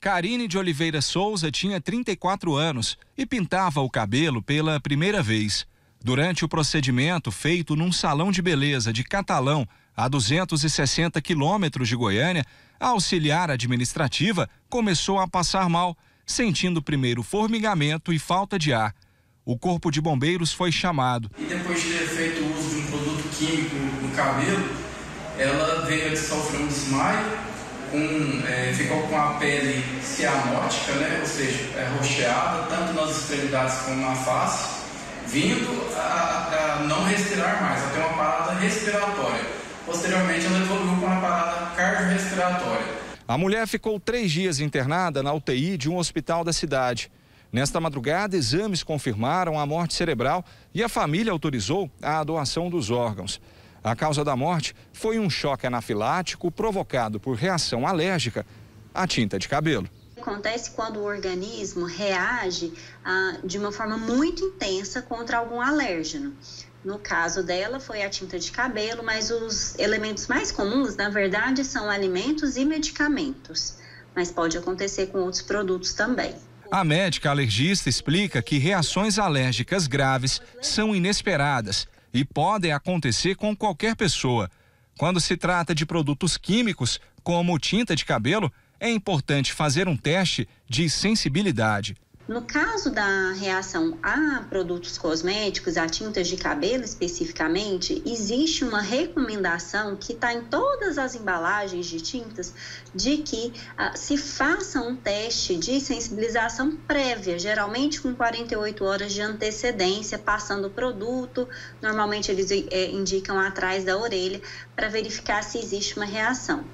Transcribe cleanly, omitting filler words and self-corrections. Carine de Oliveira Souza tinha 34 anos e pintava o cabelo pela primeira vez. Durante o procedimento feito num salão de beleza de Catalão, a 260 quilômetros de Goiânia, a auxiliar administrativa começou a passar mal, sentindo primeiro formigamento e falta de ar. O corpo de bombeiros foi chamado. E depois de ter feito o uso de um produto químico no cabelo, ela veio a sofrer um desmaio. Ficou com a pele cianótica, né? Ou seja, roxeada, tanto nas extremidades como na face, vindo a não respirar mais, a ter uma parada respiratória. Posteriormente, ela evoluiu com uma parada cardiorrespiratória. A mulher ficou 3 dias internada na UTI de um hospital da cidade. Nesta madrugada, exames confirmaram a morte cerebral e a família autorizou a doação dos órgãos. A causa da morte foi um choque anafilático provocado por reação alérgica à tinta de cabelo. Acontece quando o organismo reage de uma forma muito intensa contra algum alérgeno. No caso dela foi a tinta de cabelo, mas os elementos mais comuns, na verdade, são alimentos e medicamentos. Mas pode acontecer com outros produtos também. A médica alergista explica que reações alérgicas graves são inesperadas e podem acontecer com qualquer pessoa. Quando se trata de produtos químicos, como tinta de cabelo, é importante fazer um teste de sensibilidade. No caso da reação a produtos cosméticos, a tintas de cabelo especificamente, existe uma recomendação que está em todas as embalagens de tintas de que se faça um teste de sensibilização prévia, geralmente com 48 horas de antecedência, passando o produto, normalmente eles indicam atrás da orelha, para verificar se existe uma reação.